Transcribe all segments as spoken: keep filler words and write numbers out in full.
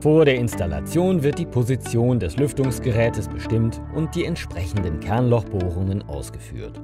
Vor der Installation wird die Position des Lüftungsgerätes bestimmt und die entsprechenden Kernlochbohrungen ausgeführt.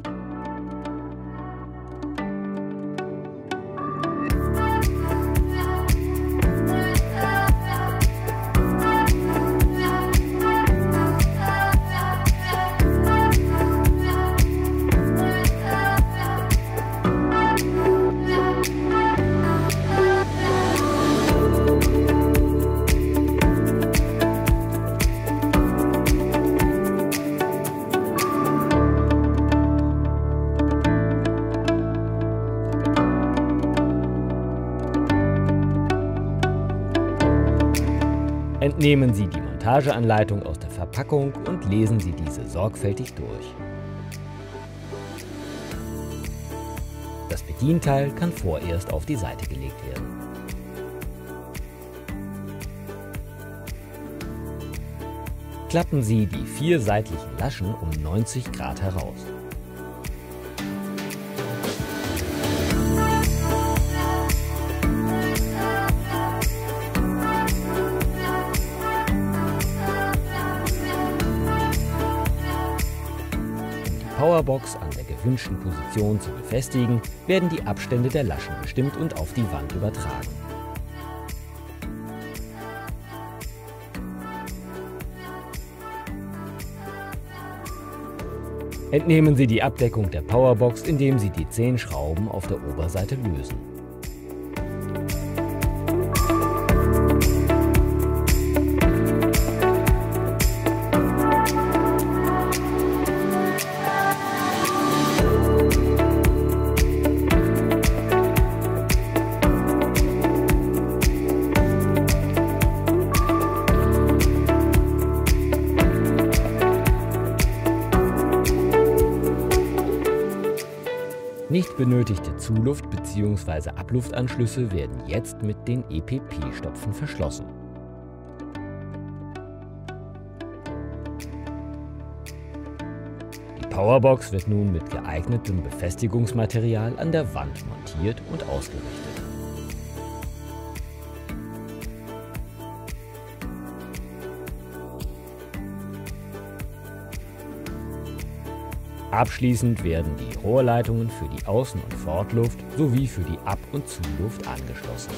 Entnehmen Sie die Montageanleitung aus der Verpackung und lesen Sie diese sorgfältig durch. Das Bedienteil kann vorerst auf die Seite gelegt werden. Klappen Sie die vier seitlichen Laschen um neunzig Grad heraus. Powerbox an der gewünschten Position zu befestigen, werden die Abstände der Laschen bestimmt und auf die Wand übertragen. Entnehmen Sie die Abdeckung der Powerbox, indem Sie die zehn Schrauben auf der Oberseite lösen. Nicht benötigte Zuluft- bzw. Abluftanschlüsse werden jetzt mit den E P P-Stopfen verschlossen. Die Powerbox wird nun mit geeignetem Befestigungsmaterial an der Wand montiert und ausgerichtet. Abschließend werden die Rohrleitungen für die Außen- und Fortluft sowie für die Ab- und Zuluft angeschlossen.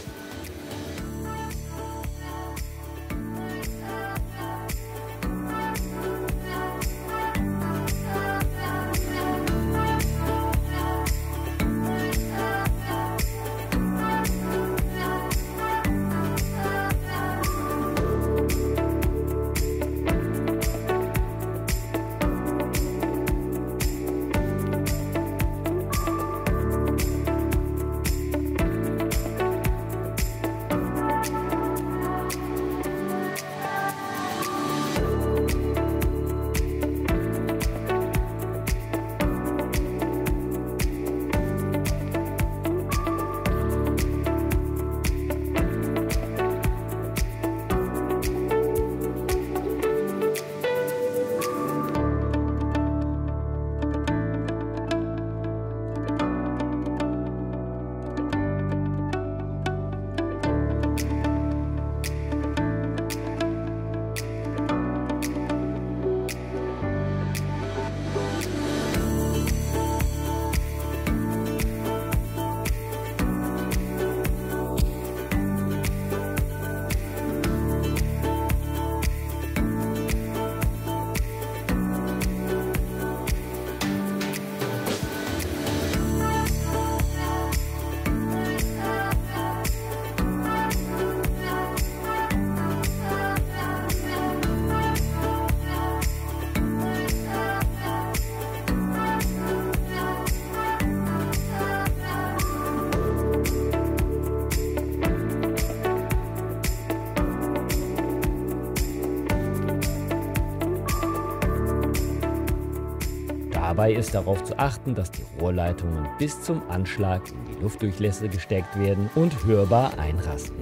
Dabei ist darauf zu achten, dass die Rohrleitungen bis zum Anschlag in die Luftdurchlässe gesteckt werden und hörbar einrasten.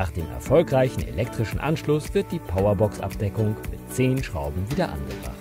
Nach dem erfolgreichen elektrischen Anschluss wird die Powerbox-Abdeckung mit zehn Schrauben wieder angebracht.